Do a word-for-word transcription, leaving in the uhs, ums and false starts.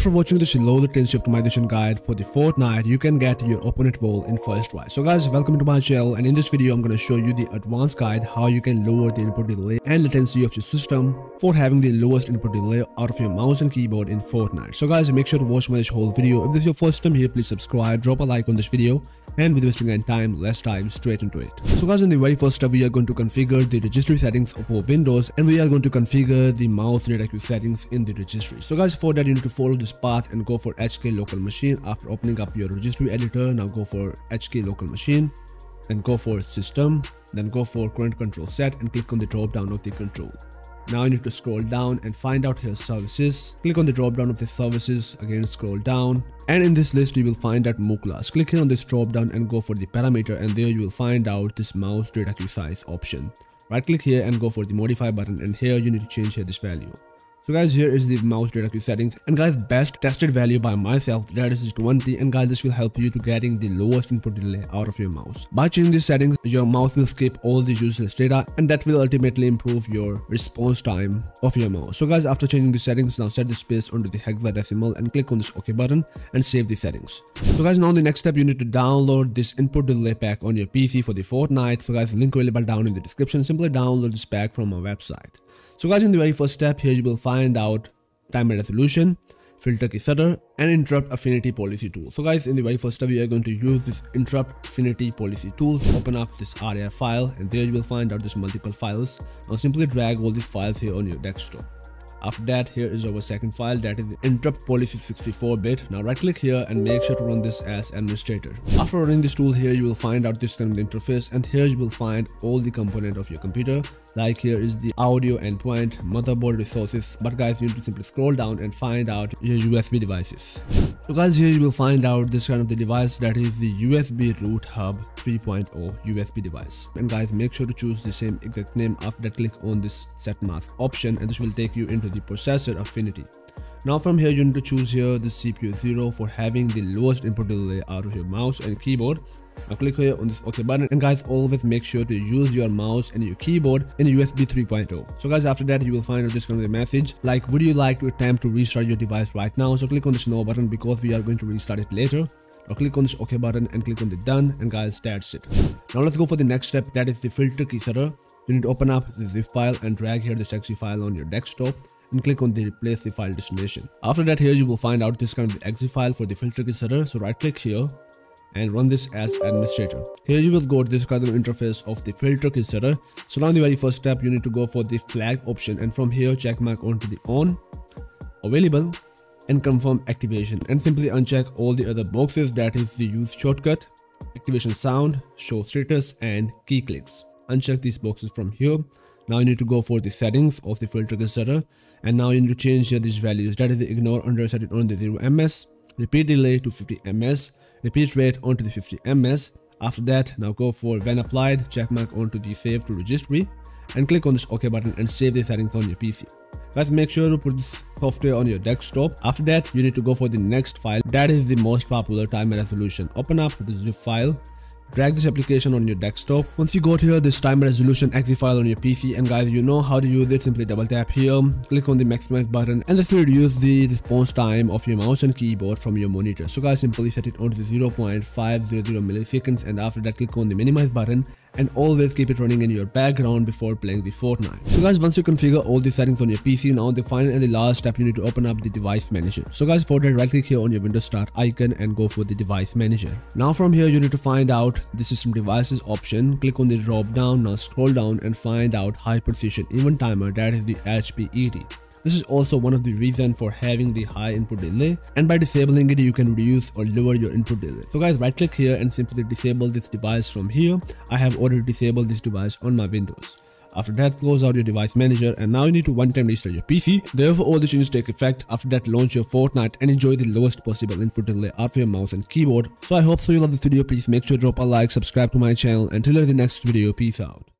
After watching this low latency optimization guide for the Fortnite, you can get your opponent wall in first try. So guys, welcome to my channel, and in this video I'm gonna show you the advanced guide how you can lower the input delay and latency of your system for having the lowest input delay out of your mouse and keyboard in Fortnite. So guys, make sure to watch my whole video. If this is your first time here, please subscribe, drop a like on this video, and with wasting any time, less time, straight into it. So guys, in the very first step, we are going to configure the registry settings for Windows, and we are going to configure the mouse data queue settings in the registry. So guys, for that you need to follow this path and go for H K local machine. After opening up your registry editor, now go for H K local machine, then go for system, then go for current control set and click on the drop down of the control. Now you need to scroll down and find out here services. Click on the drop down of the services, again scroll down, and in this list you will find that MouseClass. Click here on this drop down and go for the parameter, and there you will find out this mouse data queue size option. Right click here and go for the modify button, and here you need to change here this value. So guys, here is the mouse data queue settings, and guys, best tested value by myself, that is twenty, and guys, this will help you to getting the lowest input delay out of your mouse. By changing these settings, your mouse will skip all the useless data, and that will ultimately improve your response time of your mouse. So guys, after changing the settings, now set the space onto the hexadecimal and click on this OK button and save the settings. So guys, now the next step, you need to download this input delay pack on your P C for the Fortnite. So guys, link available down in the description. Simply download this pack from our website. So guys, in the very first step, here you will find out timer resolution, filter key setter, and interrupt affinity policy tool. So guys, in the very first step, we are going to use this interrupt affinity policy tool. Open up this R A R file, and there you will find out this multiple files. Now simply drag all the files here on your desktop. After that, here is our second file, that is the interrupt policy sixty-four bit. Now right click here and make sure to run this as administrator. After running this tool, here you will find out this kind of interface, and here you will find all the component of your computer. Like here is the audio endpoint, motherboard resources, but guys, you need to simply scroll down and find out your U S B devices. So guys, here you will find out this kind of the device, that is the U S B root hub three point oh U S B device. And guys, make sure to choose the same exact name. After that, click on this set mask option, and this will take you into the processor affinity. Now from here, you need to choose here the C P U zero for having the lowest input delay out of your mouse and keyboard. Now click here on this OK button, and guys, always make sure to use your mouse and your keyboard in U S B three point oh. So guys, after that, you will find out this kind of message like, would you like to attempt to restart your device right now? So click on this no button because we are going to restart it later. Now click on this OK button and click on the done, and guys, that's it. Now let's go for the next step, that is the filter key setter. You need to open up the zip file and drag here the exe file on your desktop, and click on the replace the file destination. After that, here you will find out this kind of exe file for the filter key setter. So right click here and run this as administrator. Here you will go to this kind of interface of the filter key setter. So now in the very first step, you need to go for the flag option, and from here check mark onto the on, available, and confirm activation, and simply uncheck all the other boxes, that is the use shortcut, activation sound, show status, and key clicks. Uncheck these boxes from here. Now you need to go for the settings of the filter key setter, and now you need to change here these values, that is the ignore under set it on the zero milliseconds, repeat delay to fifty milliseconds, repeat rate onto the fifty milliseconds. After that, now go for when applied, checkmark onto the save to registry, and click on this OK button and save the settings on your P C. Guys, make sure to put this software on your desktop. After that, you need to go for the next file, that is the most popular timer resolution. Open up this zip file, drag this application on your desktop. Once you got here this timer resolution exe file on your P C, and guys, you know how to use it, simply double tap here, click on the maximize button, and this will reduce the response time of your mouse and keyboard from your monitor. So guys, simply set it onto zero point five zero zero milliseconds, and after that click on the minimize button, and always keep it running in your background before playing the Fortnite. So guys, once you configure all the settings on your P C, now the final and the last step, you need to open up the device manager. So guys, for that, right click here on your Windows Start icon and go for the device manager. Now from here, you need to find out the system devices option. Click on the drop down, now scroll down and find out high precision event timer, that is the H P E T. This is also one of the reasons for having the high input delay, and by disabling it, you can reduce or lower your input delay. So guys, right click here and simply disable this device from here. I have already disabled this device on my Windows. After that, close out your device manager, and now you need to one time restart your P C. Therefore, all the changes take effect. After that, launch your Fortnite and enjoy the lowest possible input delay out of your mouse and keyboard. So I hope so you love this video. Please make sure to drop a like, subscribe to my channel, and till the next video, peace out.